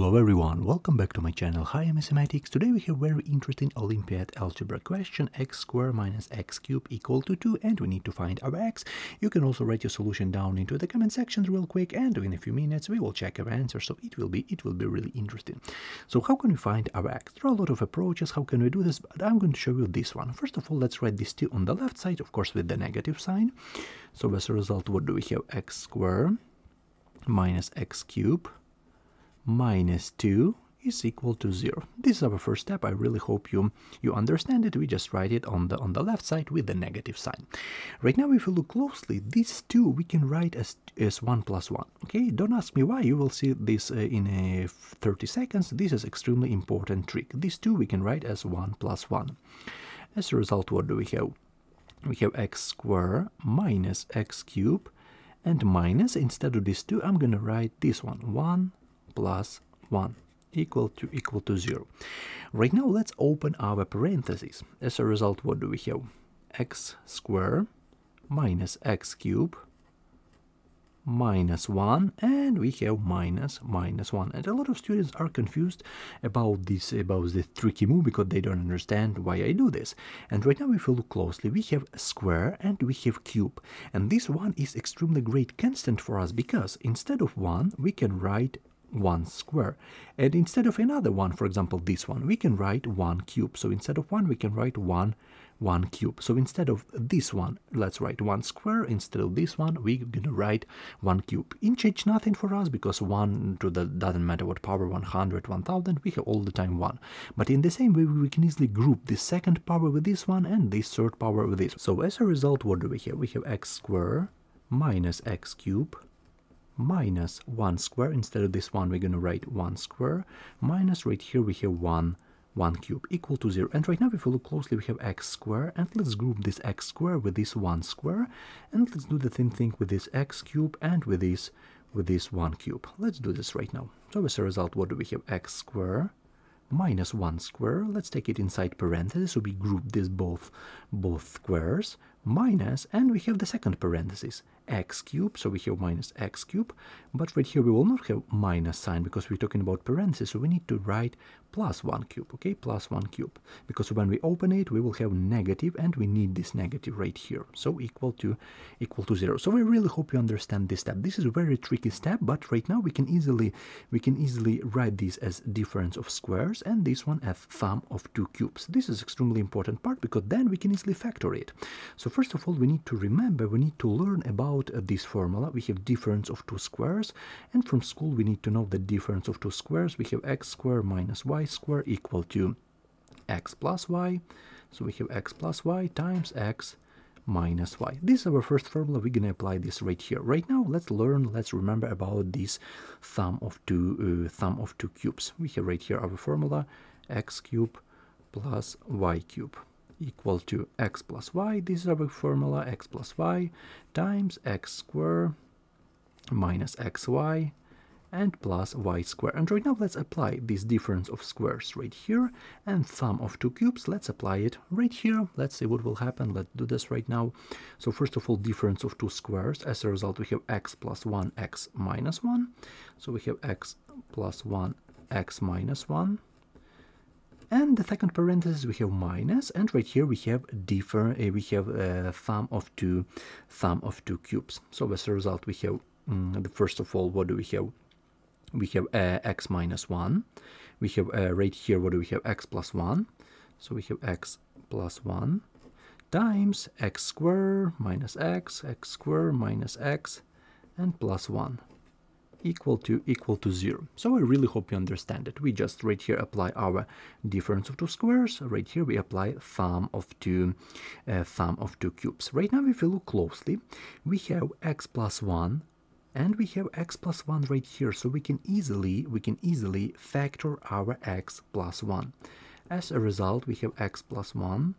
Hello everyone, welcome back to my channel. Hi, I'm Mathematics. Today we have very interesting Olympiad algebra question. X square minus x cube equal to 2, and we need to find our x. You can also write your solution down into the comment sections real quick, and in a few minutes we will check our answer, so it will be really interesting. So how can we find our x? There are a lot of approaches how can we do this, but I'm going to show you this one. First of all, let's write this 2 on the left side, of course with the negative sign. So as a result, what do we have? X square minus x cube minus 2 is equal to 0. This is our first step. I really hope you understand it. We just write it on the left side with the negative sign. Right now, if you look closely, these 2 we can write as 1 plus 1. Okay, don't ask me why. You will see this in 30 seconds. This is extremely important trick. These 2 we can write as 1 plus 1. As a result, what do we have? We have x square minus x cube, and minus, instead of these 2, I'm going to write this one. 1 plus 1 equal to 0. Right now, let's open our parentheses. As a result, what do we have? X square minus x cube minus 1, and we have minus 1. And a lot of students are confused about this tricky move, because they don't understand why I do this. And right now, if you look closely, we have square and we have cube, and this one is extremely great constant for us, because instead of 1 we can write 1 square, and instead of another one, for example this one, we can write 1 cube. So instead of 1 we can write 1 cube. So instead of this one, let's write 1 square. Instead of this one, we're gonna write 1 cube. It changes nothing for us, because 1 to the doesn't matter what power, 100, 1000, we have all the time 1. But in the same way, we can easily group this second power with this one, and this third power with this. So as a result, what do we have? We have x square minus x cube minus 1 square. Instead of this one, we're going to write 1 square, minus right here we have 1 cube equal to 0. And right now, if you look closely, we have x square, and let's group this x square with this 1 square, and let's do the same thing with this x cube and with this 1 cube. Let's do this right now. So as a result, what do we have? X square minus 1 square, let's take it inside parentheses, so we group this both squares, minus, and we have the second parenthesis, x cube, so we have minus x cube, but right here we will not have minus sign, because we're talking about parentheses, so we need to write plus 1 cube, okay, plus 1 cube, because when we open it, we will have negative, and we need this negative right here, so equal to 0. So I really hope you understand this step. This is a very tricky step, but right now we can easily write this as difference of squares, and this one as sum of 2 cubes. This is extremely important part, because then we can easily factor it. So first of all, we need to learn about this formula. We have difference of 2 squares, and from school we need to know the difference of 2 squares. We have x square minus y square equal to x plus y, so we have x plus y times x minus y. This is our first formula. We're gonna apply this right here. Right now, let's remember about this sum of two cubes. We have right here our formula, x cube plus y cube equal to x plus y. This is our formula, x plus y times x square minus xy and plus y square. And right now, let's apply this difference of squares right here, and sum of 2 cubes, let's apply it right here. Let's see what will happen. Let's do this right now. So first of all, difference of 2 squares. As a result, we have x plus 1, x minus 1. So we have x plus 1, x minus 1. And the second parenthesis we have minus, and right here we have sum of two cubes. So as a result, we have first of all, what do we have? We have x minus 1. We have right here, what do we have? X plus 1. So we have x plus 1 times x square minus x, and plus 1. equal to 0. So I really hope you understand it. We just right here apply our difference of 2 squares. Right here we apply sum of two cubes. Right now, if you look closely, we have x plus 1, and we have x plus 1 right here. So we can easily factor our x plus 1. As a result, we have x plus 1.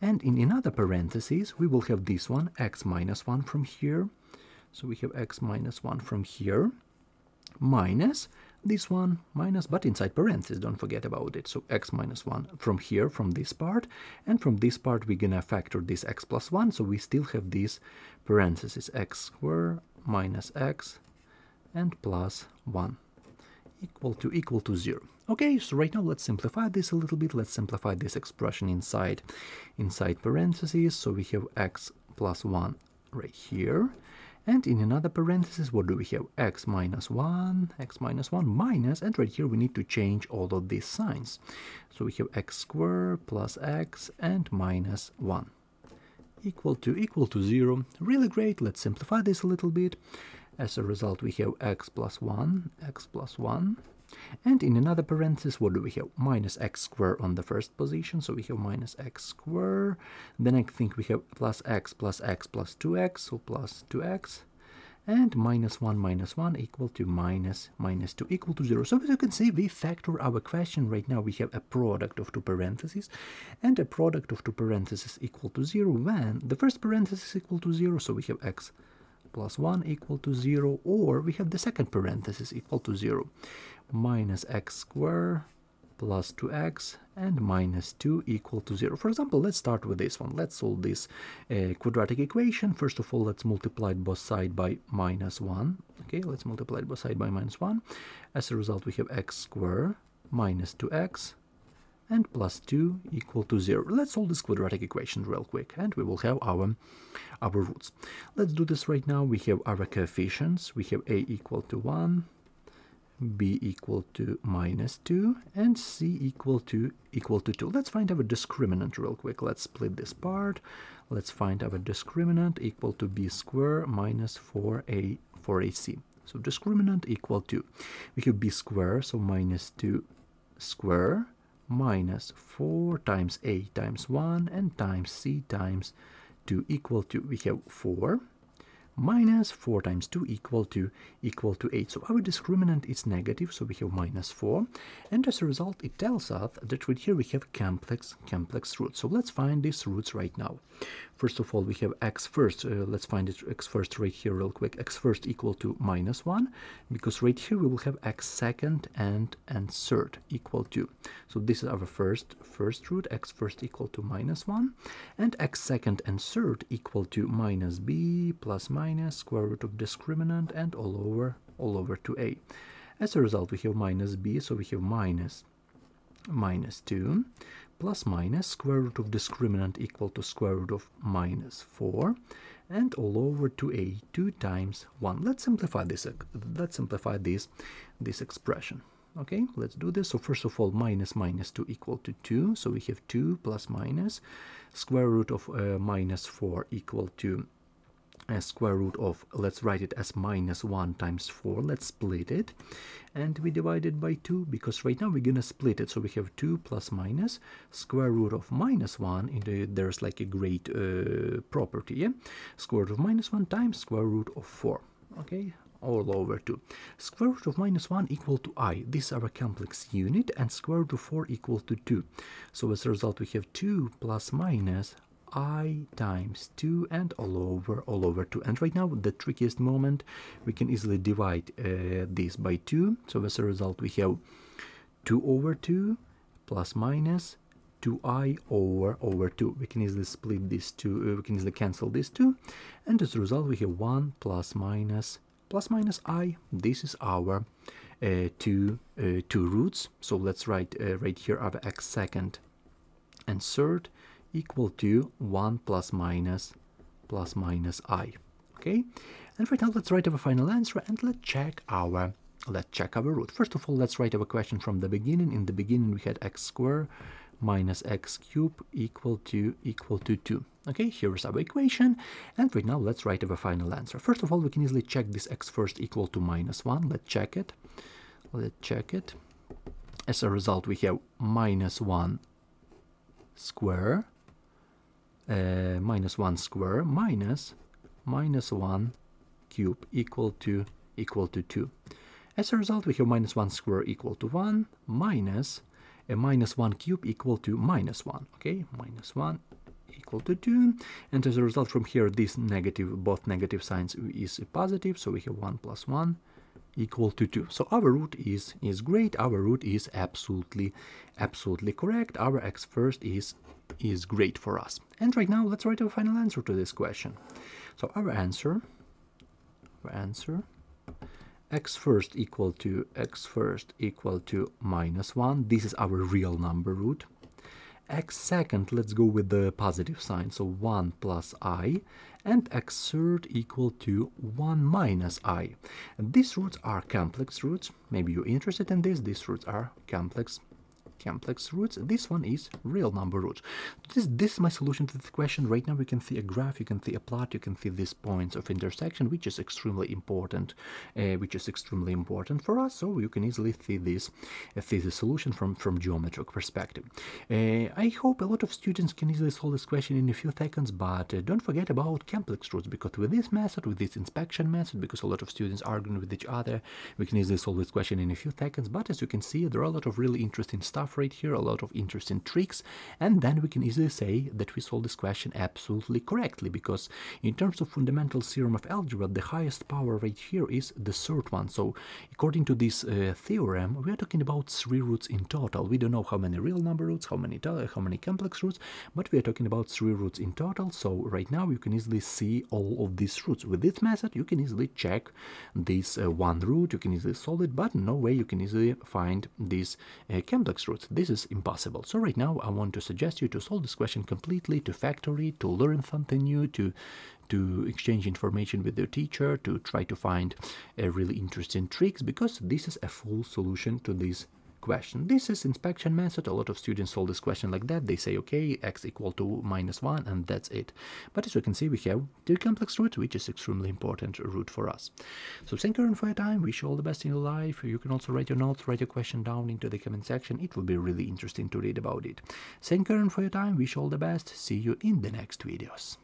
And in another parenthesis, we will have this one, x minus 1 from here. So we have x minus 1 from here, minus this one, minus, but inside parentheses, don't forget about it. So x minus 1 from here, from this part, and from this part we're gonna factor this x plus 1, so we still have these parentheses, x square minus x and plus 1 equal to 0. Okay, so right now let's simplify this a little bit. Let's simplify this expression inside parentheses. So we have x plus 1 right here. And in another parenthesis, what do we have? X minus 1 minus, and right here we need to change all of these signs. So we have x squared plus x and minus 1 equal to 0. Really great, let's simplify this a little bit. As a result, we have x plus 1. And in another parenthesis, what do we have? Minus x squared on the first position, so we have minus x squared. Then I think we have plus x plus 2x, so plus 2x. And minus 1 equal to minus 2 equal to 0. So as you can see, we factor our question right now. We have a product of two parentheses, and a product of two parentheses equal to 0 when the first parenthesis is equal to 0, so we have x plus 1 equal to 0, or we have the second parenthesis equal to 0, minus x squared plus 2x and minus 2 equal to 0. For example, let's start with this one. Let's solve this quadratic equation. First of all, let's multiply both sides by minus 1. Okay, let's multiply both sides by minus 1. As a result, we have x squared minus 2x and plus 2 equal to 0. Let's solve this quadratic equation real quick, and we will have our roots. Let's do this right now. We have our coefficients. We have a equal to 1, b equal to minus 2, and c equal to 2. Let's find our discriminant real quick. Let's split this part. Let's find our discriminant equal to b squared minus 4ac. So discriminant equal to, we have b squared, so minus 2 squared, minus 4 times a times 1 and times c times 2 equal to, we have 4 minus 4 times 2 equal to 8. So our discriminant is negative, so we have minus 4, and as a result it tells us that right here we have complex roots. So let's find these roots right now. First of all, we have x first. Let's find it x first right here real quick. X first equal to minus 1, because right here we will have x second and third equal to. So this is our first root, x first equal to minus 1, and x second and third equal to minus b plus minus square root of discriminant and all over 2a. As a result, we have minus b, so we have minus 2 plus minus square root of discriminant equal to square root of minus 4 and all over 2a, 2 times 1. Let's simplify this this expression. Okay, let's do this. So first of all, minus 2 equal to 2, so we have 2 plus minus square root of minus 4 equal to square root of, let's write it as minus 1 times 4. Let's split it, and we divide it by 2, because right now we're gonna split it. So we have 2 plus minus square root of minus 1. There's like a great property, yeah? Square root of minus 1 times square root of 4. Okay, all over 2. Square root of minus 1 equal to I. This is our complex unit, and square root of 4 equal to 2. So as a result, we have 2 plus minus I times 2 and all over 2. And right now, the trickiest moment, we can easily divide this by 2. So as a result, we have 2 over 2 plus minus 2i over 2. We can easily split these two, we can easily cancel these two. And as a result, we have 1 plus minus I. This is our two roots. So let's write right here our x second and third equal to 1 plus minus I. Okay, and right now let's write our final answer, and let's check our root. First of all, let's write our question from the beginning. In the beginning we had x squared minus x cubed equal to 2. Okay, here is our equation, and right now let's write our final answer. First of all, we can easily check this x first equal to minus 1. Let's check it. As a result, we have minus 1 square minus 1 square minus 1 cube equal to 2. As a result, we have minus 1 square equal to 1 minus a minus 1 cube equal to minus 1. Okay, minus 1 equal to 2, and as a result from here, this negative, both negative signs is positive, so we have 1 plus 1 equal to 2. So our root is great. Our root is absolutely correct. Our x first is great for us. And right now let's write our final answer to this question. So our answer x first equal to -1. This is our real number root. X second, let's go with the positive sign, so 1 plus I, and x third equal to 1 minus I. And these roots are complex roots. Maybe you're interested in this. These roots are complex roots. This one is real number root. This is my solution to the question. Right now we can see a graph, you can see a plot, you can see these points of intersection, which is extremely important, for us. So you can easily see the solution from geometric perspective. I hope a lot of students can easily solve this question in a few seconds, but don't forget about complex roots, because with this method, with this inspection method, because a lot of students are arguing with each other, we can easily solve this question in a few seconds. But as you can see, there are a lot of really interesting stuff right here, a lot of interesting tricks, and then we can easily say that we solved this question absolutely correctly, because in terms of fundamental theorem of algebra, the highest power right here is the third one. So according to this theorem, we are talking about 3 roots in total. We don't know how many real number roots, how many complex roots, but we are talking about 3 roots in total. So right now you can easily see all of these roots. With this method you can easily check this one root, you can easily solve it, but no way you can easily find this complex root. This is impossible. So right now I want to suggest you to solve this question completely, to factor it, to learn something new, to exchange information with your teacher, to try to find really interesting tricks, because this is a full solution to this question. This is inspection method. A lot of students solve this question like that. They say, okay, x equal to -1, and that's it. But as you can see, we have 2 complex roots, which is extremely important root for us. So thank you for your time. Wish you all the best in your life. You can also write your notes, write your question down into the comment section. It will be really interesting to read about it. Thank you for your time. Wish you all the best. See you in the next videos.